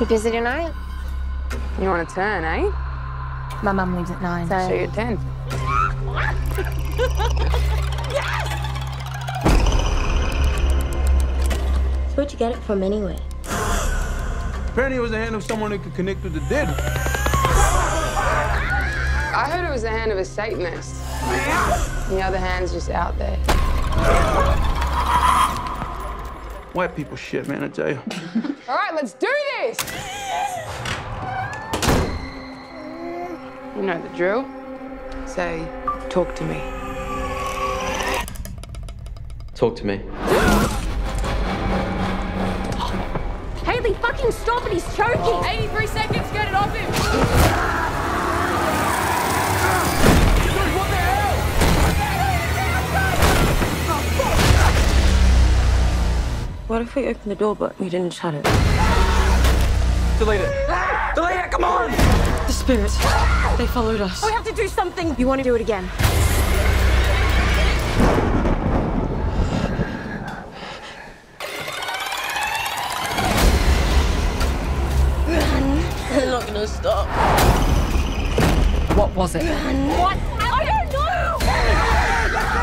You busy tonight? You want to turn, eh? My mum leaves at 9. So you're at 10. Yes! So where'd you get it from anyway? Apparently it was the hand of someone that could connect with the dead. I heard it was the hand of a Satanist. The other hand's just out there. White people shit, man, I tell you. All right, let's do this! You know the drill. Say, talk to me. Talk to me. Haley, fucking stop it, he's choking! 83 seconds, get it off him! What if we opened the door, but we didn't shut it? Delete it. Ah! Delete it, come on! The spirits, they followed us. We have to do something. You want to do it again? Run. They're not gonna stop. What was it? Run. What? I don't know!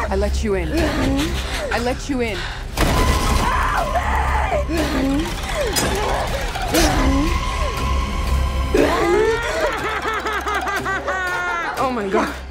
I let you in. Run. I let you in. Run. Run. Run. Oh my God.